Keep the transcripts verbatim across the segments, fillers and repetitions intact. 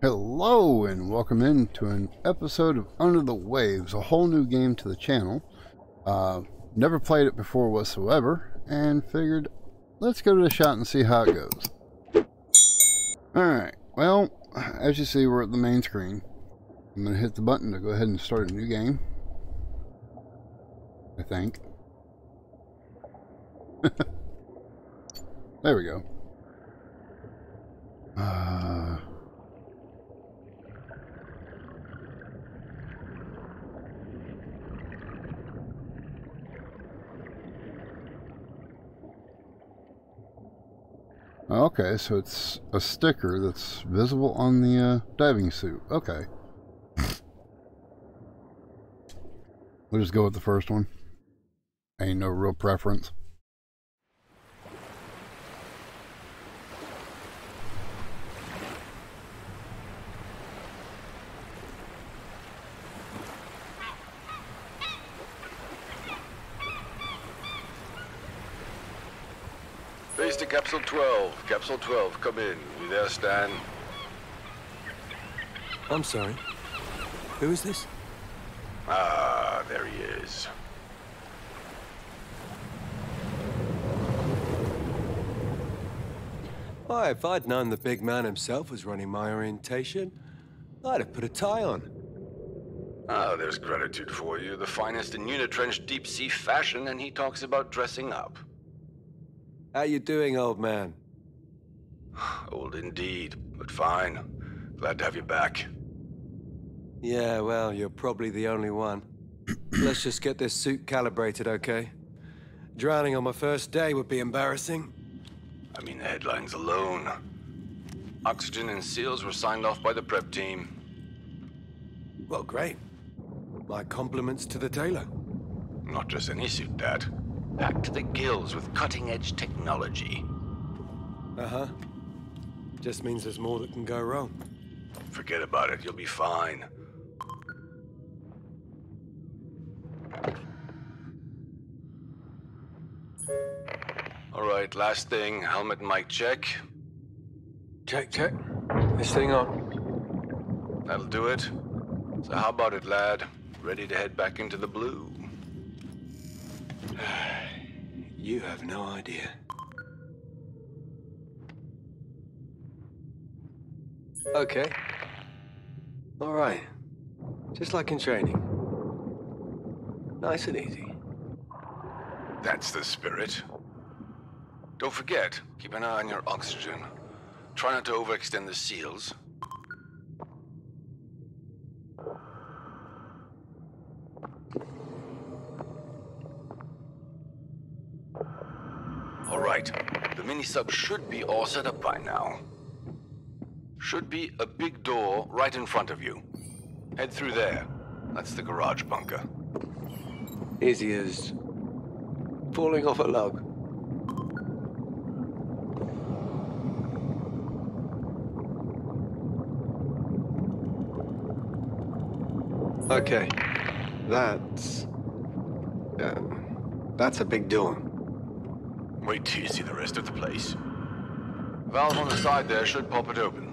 Hello and welcome into an episode of Under the Waves, a whole new game to the channel. Uh, never played it before whatsoever, and figured let's go to the shot and see how it goes. Alright, well, as you see, we're at the main screen. I'm going to hit the button to go ahead and start a new game, I think. There we go. Uh... Okay, so it's a sticker that's visible on the uh, diving suit. Okay. We'll just go with the first one. Ain't no real preference. Base to Capsule twelve. Capsule twelve, come in. You there, Stan? I'm sorry. Who is this? Ah, there he is. Why, if I'd known the big man himself was running my orientation, I'd have put a tie on. Ah, there's gratitude for you. The finest in Unitrench deep-sea fashion, and he talks about dressing up. How you doing, old man? Old indeed, but fine. Glad to have you back. Yeah, well, you're probably the only one. Let's just get this suit calibrated, okay? Drowning on my first day would be embarrassing. I mean, the headlines alone. Oxygen and seals were signed off by the prep team. Well, great. My compliments to the tailor. Not just any suit, Dad. Packed to the gills with cutting-edge technology. Uh-huh. Just means there's more that can go wrong. Forget about it. You'll be fine. All right, last thing. Helmet mic check. Check, check. This thing on. That'll do it. So how about it, lad? Ready to head back into the blue? You have no idea. Okay. All right. Just like in training. Nice and easy. That's the spirit. Don't forget, keep an eye on your oxygen. Try not to overextend the seals. All right, the mini-sub should be all set up by now. Should be a big door right in front of you. Head through there. That's the garage bunker. Easy as falling off a log. Okay, that's... Uh, that's a big door. Wait till you see the rest of the place. Valve on the side there should pop it open.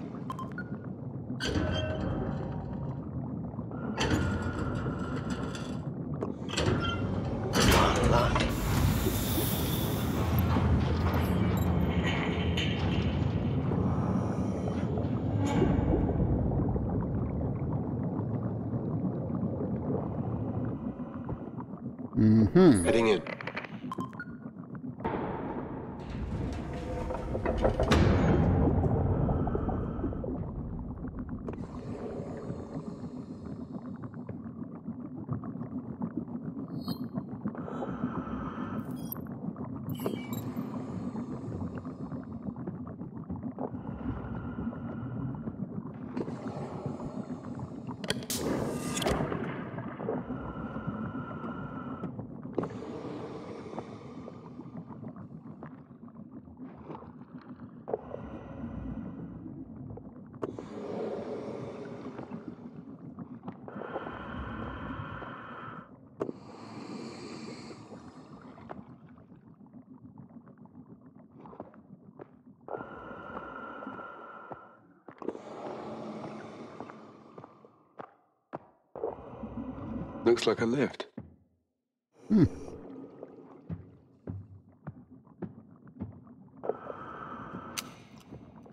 Mm-hmm. Heading in. Looks like a lift. Hmm.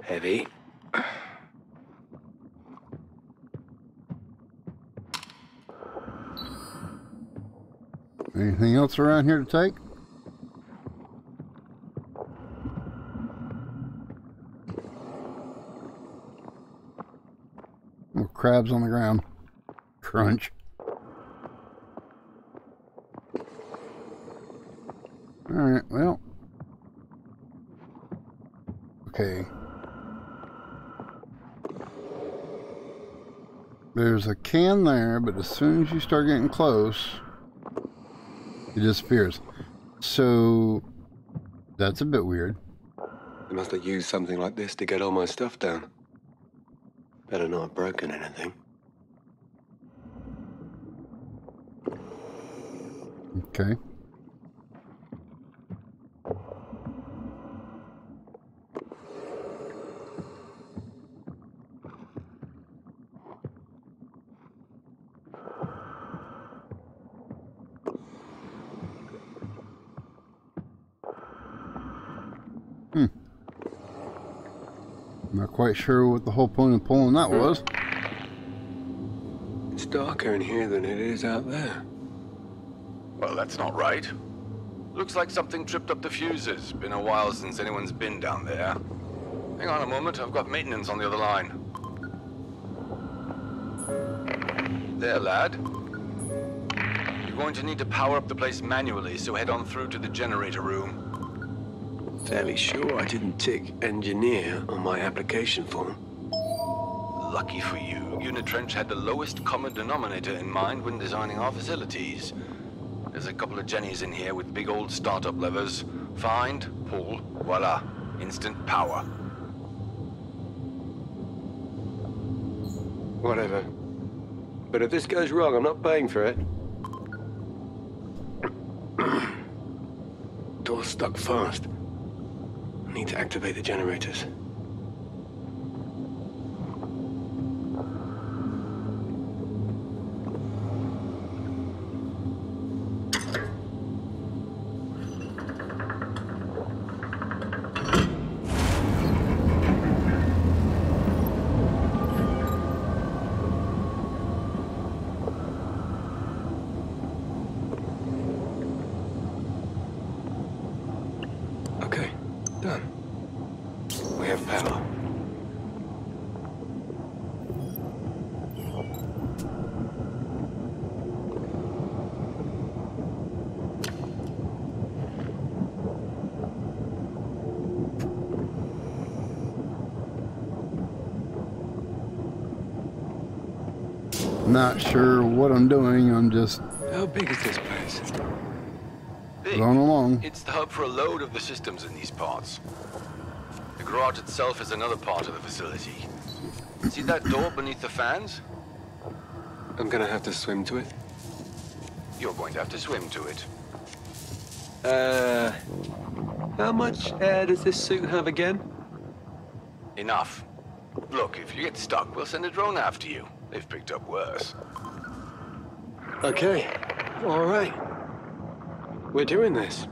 Heavy. Anything else around here to take? More crabs on the ground. Crunch. Alright, well. Okay. There's a can there, but as soon as you start getting close, it disappears. So, that's a bit weird. They must have used something like this to get all my stuff down. Better not have broken anything. Okay. Quite sure what the whole point of pulling that was. It's darker in here than it is out there. Well, that's not right. Looks like something tripped up the fuses. Been a while since anyone's been down there. Hang on a moment, I've got maintenance on the other line. There, lad. You're going to need to power up the place manually, so head on through to the generator room. Fairly sure I didn't tick engineer on my application form. Lucky for you, Unitrench had the lowest common denominator in mind when designing our facilities. There's a couple of jennies in here with big old startup levers. Find, pull, voila, instant power. Whatever. But if this goes wrong, I'm not paying for it. Door's stuck fast. Need to activate the generators. Not sure what I'm doing, I'm just... How big is this place? Big. Going along. It's the hub for a load of the systems in these parts. The garage itself is another part of the facility. See that door beneath the fans? I'm gonna have to swim to it. You're going to have to swim to it. Uh... How much air does this suit have again? Enough. Look, if you get stuck, we'll send a drone after you. They've picked up worse. Okay. All right. We're doing this.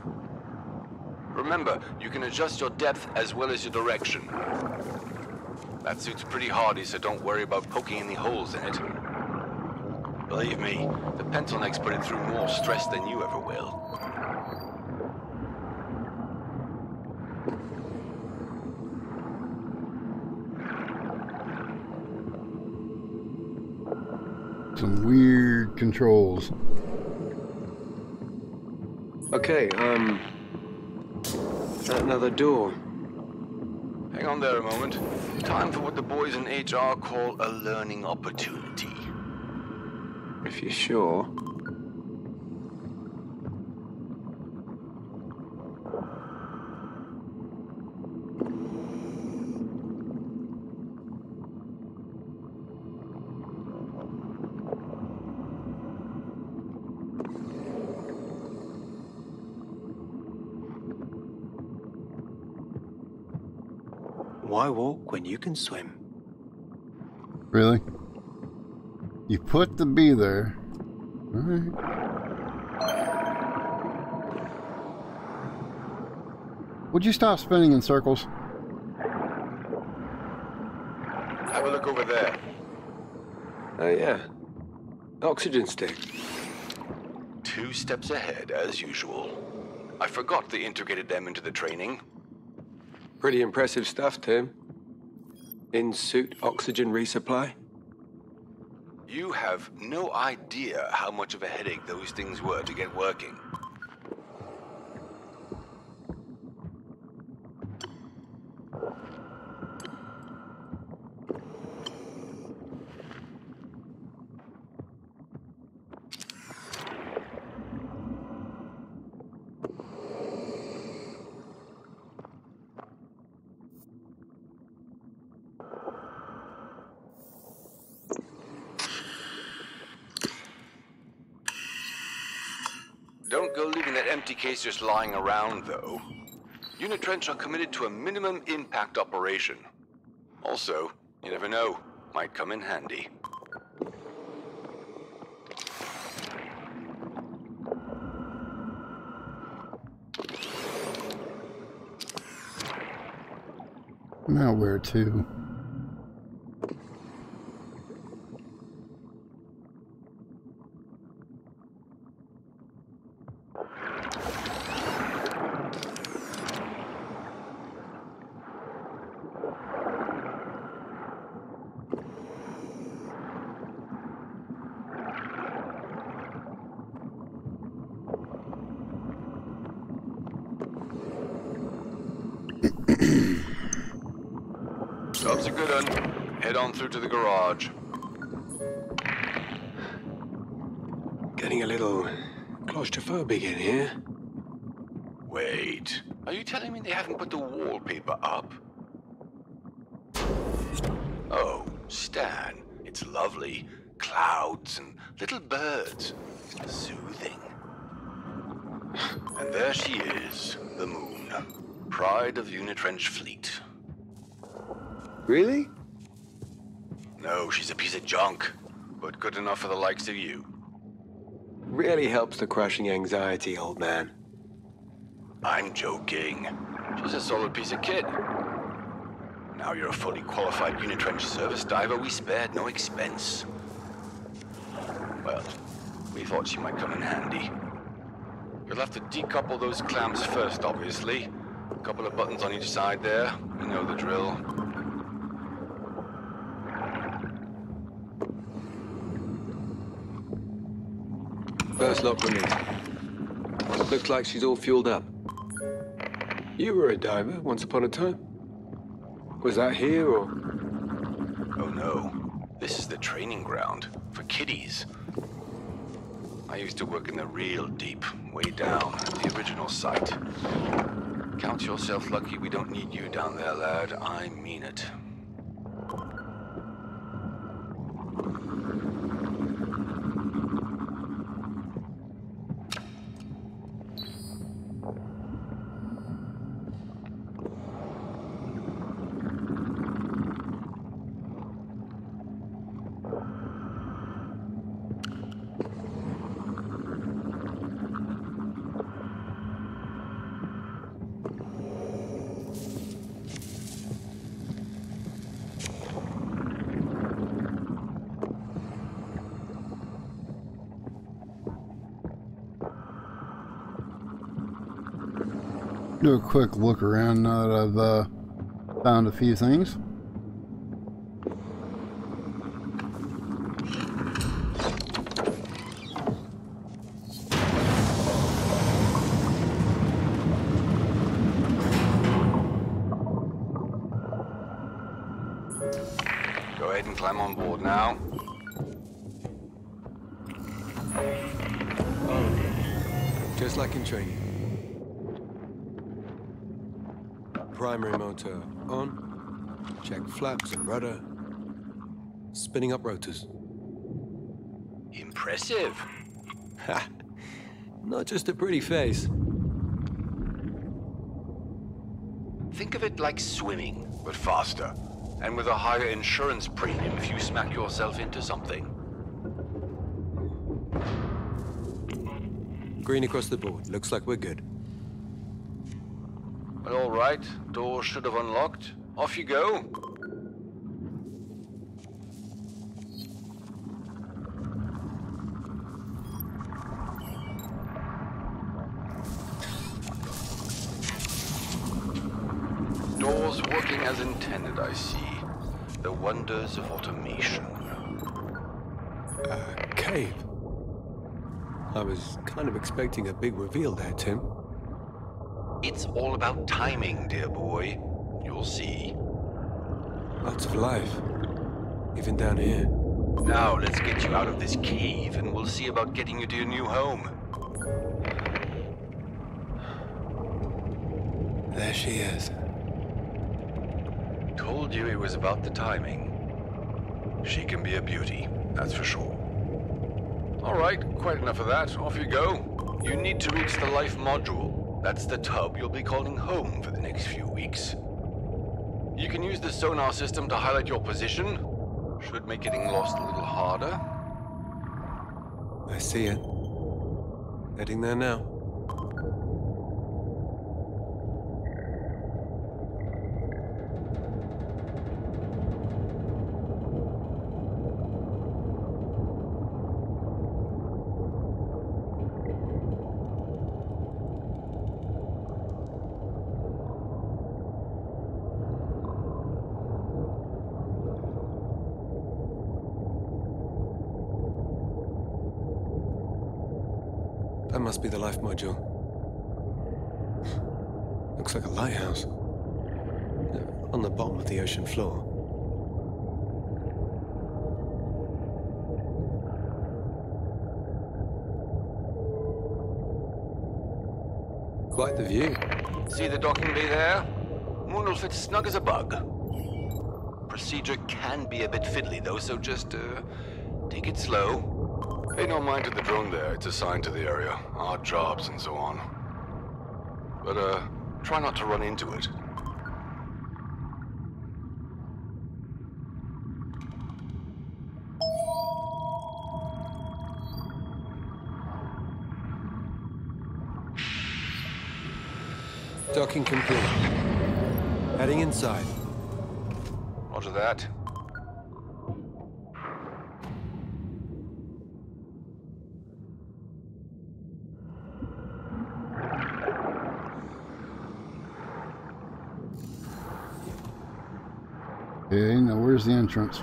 Remember, you can adjust your depth as well as your direction. That suit's pretty hardy, so don't worry about poking any holes in it. Believe me, the pencil necks put it through more stress than you ever will. Some weird controls. Okay, um... is that another door? Hang on there a moment. Time for what the boys in H R call a learning opportunity. If you're sure. Why walk when you can swim? Really? You put the B there. Alright. Would you stop spinning in circles? Have a look over there. Oh, yeah. Oxygen stick. Two steps ahead, as usual. I forgot they integrated them into the training. Pretty impressive stuff, Tim. In-suit oxygen resupply. You have no idea how much of a headache those things were to get working. Don't go leaving that empty case just lying around, though. Unitrench are committed to a minimum impact operation. Also, you never know, might come in handy. Now where to? Job's a good one. Head on through to the garage. Getting a little claustrophobic in here. Wait, are you telling me they haven't put the wallpaper up? Oh, Stan, it's lovely. Clouds and little birds. Soothing. And there she is, the moon. Pride of Unitrench fleet. Really? No, she's a piece of junk, but good enough for the likes of you. Really helps the crushing anxiety, old man. I'm joking. She's a solid piece of kit. Now you're a fully qualified Unitrench service diver, we spared no expense. Well, we thought she might come in handy. You'll have to decouple those clamps first, obviously. A couple of buttons on each side there. You know the drill. First lock released. Looks like she's all fueled up. You were a diver once upon a time. Was that here or...? Oh no. This is the training ground for kiddies. I used to work in the real deep, way down at the original site. Count yourself lucky we don't need you down there, lad. I mean it. Do a quick look around now that I've uh, found a few things. Go ahead and climb on board now. Oh. Just like in training. Primary motor on, check flaps and rudder, spinning up rotors. Impressive. Ha! Not just a pretty face. Think of it like swimming, but faster, and with a higher insurance premium if you smack yourself into something. Green across the board. Looks like we're good. Well, all right. Door should have unlocked. Off you go. Doors working as intended, I see. The wonders of automation. A cave. I was kind of expecting a big reveal there, Tim. It's all about timing, dear boy. You'll see. Lots of life. Even down here. Now let's get you out of this cave and we'll see about getting you to your new home. There she is. Told you it was about the timing. She can be a beauty, that's for sure. All right, quite enough of that. Off you go. You need to reach the life module. That's the tub you'll be calling home for the next few weeks. You can use the sonar system to highlight your position. Should make getting lost a little harder. I see it. Heading there now. That must be the life module. Looks like a lighthouse. On the bottom of the ocean floor. Quite the view. See the docking bay there? Moon will fit snug as a bug. Procedure can be a bit fiddly though, so just uh, take it slow. Pay no mind to the drone there, it's assigned to the area, odd jobs and so on. But uh, try not to run into it. Docking complete. Heading inside. Roger that. Okay, now where's the entrance?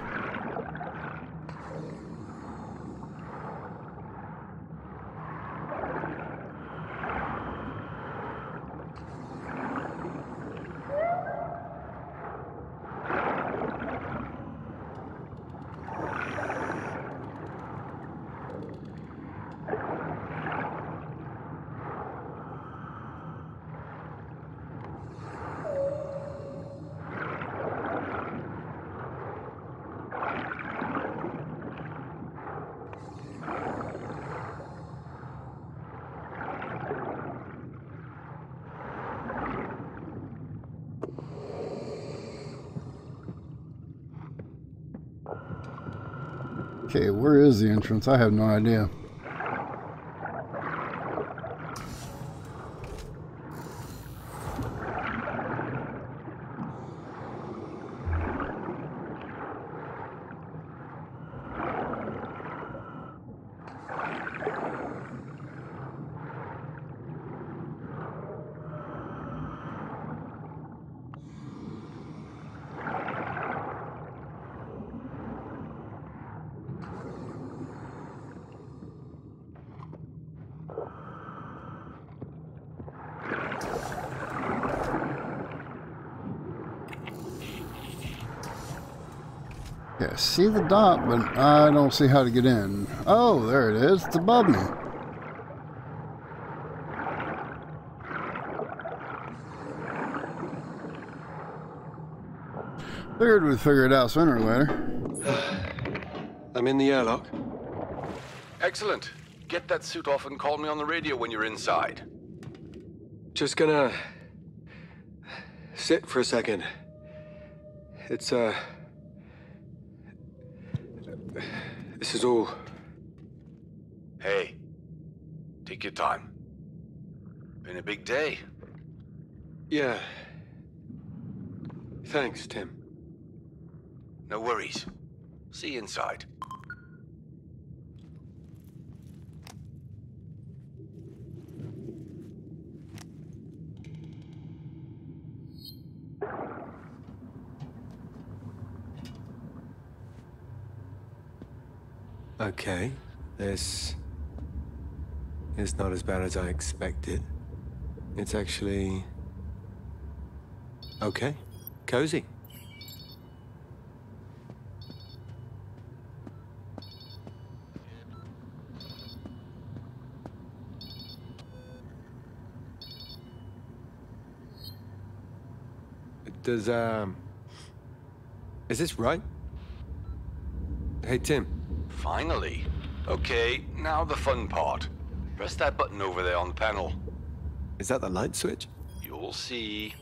Okay, where is the entrance? I have no idea. Yeah, see the dot, but I don't see how to get in. Oh, there it is. It's above me. Figured we'd figure it out sooner or later. I'm in the airlock. Excellent. Get that suit off and call me on the radio when you're inside. Just gonna sit for a second. It's, uh... This is all. Hey, Take your time. Been a big day. Yeah. Thanks, Tim. No worries. See you inside. Okay, this is not as bad as I expected. It's actually... okay, cozy. Does, um... is this right? Hey, Tim. Finally. Okay, now the fun part. Press that button over there on the panel. Is that the light switch? You'll see.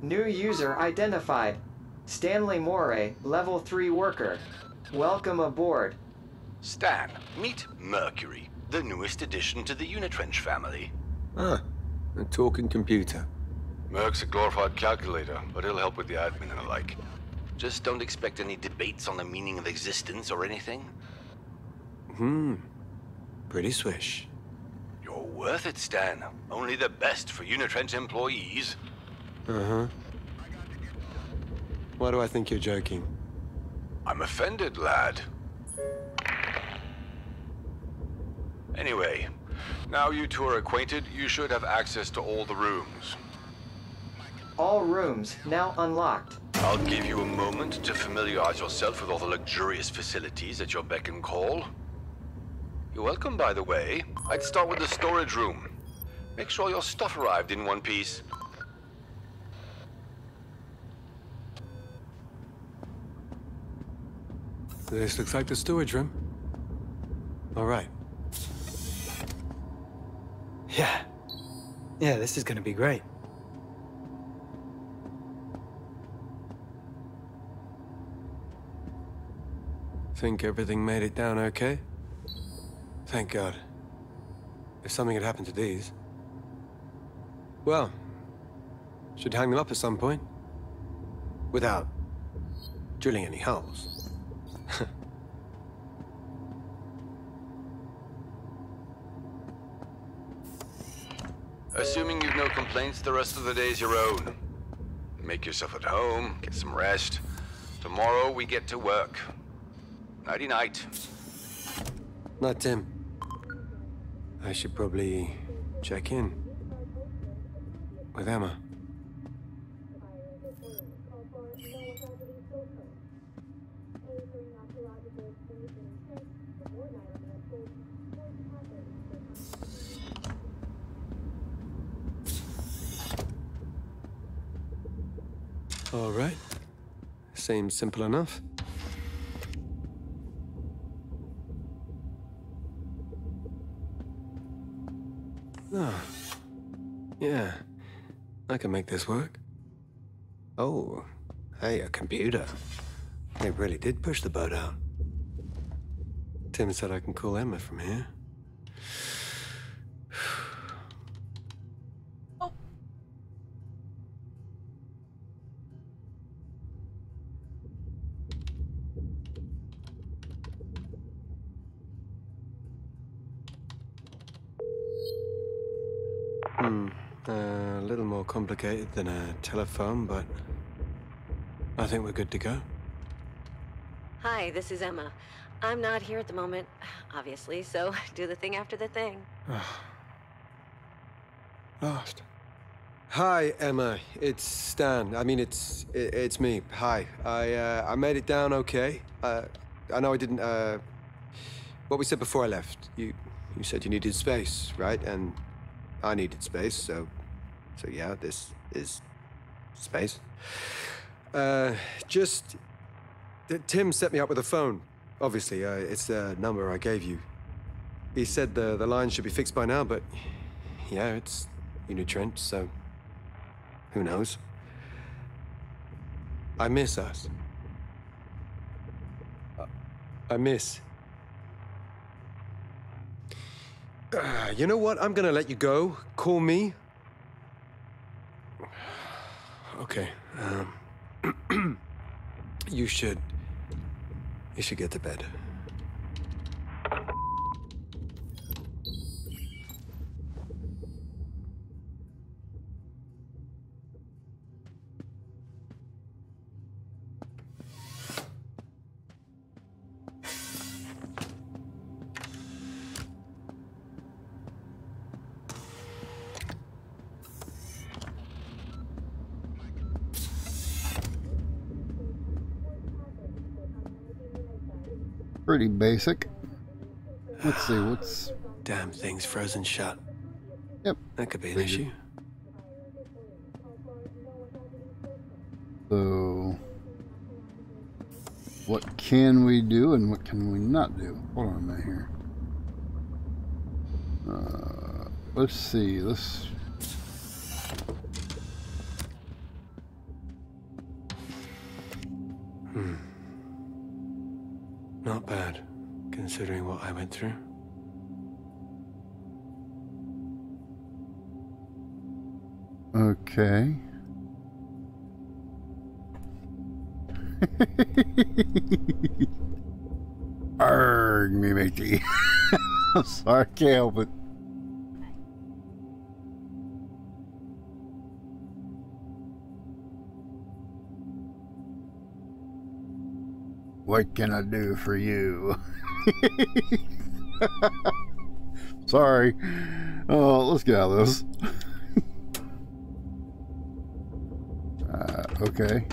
New user identified. Stanley Morey, level three worker. Welcome aboard. Stan, meet Mercury, the newest addition to the Unitrench family. Ah, a talking computer. Merc's a glorified calculator, but it'll help with the admin and the like. Just don't expect any debates on the meaning of existence or anything. Hmm. Pretty swish. You're worth it, Stan. Only the best for Unitrench employees. Uh-huh. Why do I think you're joking? I'm offended, lad. Anyway, now you two are acquainted, you should have access to all the rooms. All rooms now unlocked. I'll give you a moment to familiarize yourself with all the luxurious facilities at your beck and call. You're welcome, by the way. I'd start with the storage room. Make sure your stuff arrived in one piece. This looks like the storage room. All right. Yeah. Yeah, this is gonna be great. Think everything made it down okay? Thank God. If something had happened to these... well... should hang them up at some point. Without... drilling any holes. Assuming you've no complaints, the rest of the day's your own. Make yourself at home, get some rest. Tomorrow we get to work. Nighty night. Night, Tim. I should probably check in with Emma. All right. Seems simple enough. Oh. Yeah, I can make this work. Oh, hey, a computer. They really did push the boat out. Tim said I can call Emma from here. Oh. Hmm, uh, a little more complicated than a telephone, but I think we're good to go. Hi, this is Emma. I'm not here at the moment, obviously, so do the thing after the thing. Lost. Hi, Emma. It's Stan. I mean, it's it, it's me. Hi. I uh, I made it down okay. Uh, I know I didn't. Uh, what we said before I left. You you said you needed space, right? And I needed space, so, so yeah, this is space. Uh, just, Tim set me up with a phone, obviously. Uh, it's the number I gave you. He said the, the line should be fixed by now, but yeah, it's Unitrench, so who knows? I miss us. I miss Uh, you know what? I'm gonna let you go. Call me. Okay. Um, you should... You should get to bed. Pretty basic. Let's see what's... Damn thing's frozen shut. Yep. That could be an issue. So... What can we do and what can we not do? Hold on a minute here. Uh, let's see. Let's... Hmm. Not bad, considering what I went through. Okay. Arrgh, me matey. I'm sorry, I can't help it. What can I do for you? Sorry. Oh, let's get out of this. uh, okay.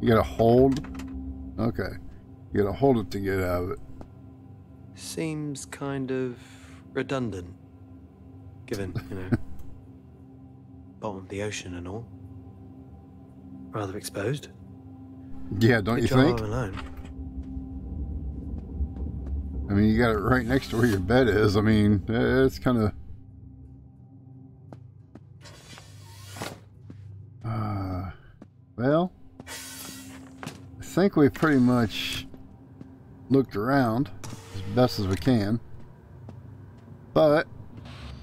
You gotta hold. Okay. You gotta hold it to get out of it. Seems kind of redundant. Given, you know, bottom of the ocean and all. Rather exposed. Yeah, don't you think? I mean, you got it right next to where your bed is. I mean, it's kind of... Uh, well, I think we pretty much looked around as best as we can. But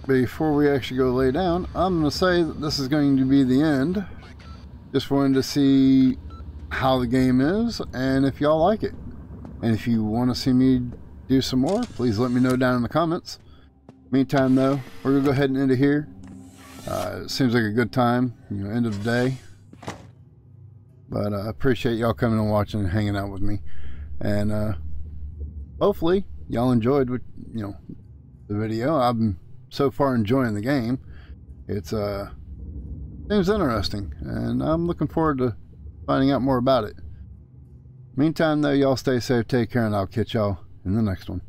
before we actually go lay down, I'm going to say that this is going to be the end. Just wanted to see how the game is and if y'all like it. And if you want to see me do some more, please let me know down in the comments. Meantime though, we're gonna go ahead and end it here. Uh, it seems like a good time, you know, end of the day. But I uh, appreciate y'all coming and watching and hanging out with me, and uh, hopefully y'all enjoyed what, you know, the video. I've been so far enjoying the game. It's uh, seems interesting, and I'm looking forward to finding out more about it. Meantime though, y'all stay safe, take care, and I'll catch y'all in the next one.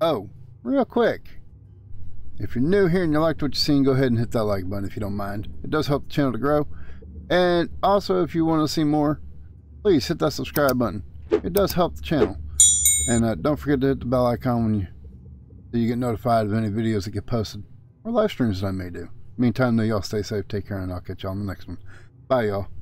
Oh, real quick. If you're new here and you liked what you've seen, go ahead and hit that like button if you don't mind. It does help the channel to grow. And also, if you want to see more, please hit that subscribe button. It does help the channel. And uh, don't forget to hit the bell icon when you, so you get notified of any videos that get posted or live streams that I may do. Meantime though, y'all stay safe, take care, and I'll catch y'all in the next one. Bye, y'all.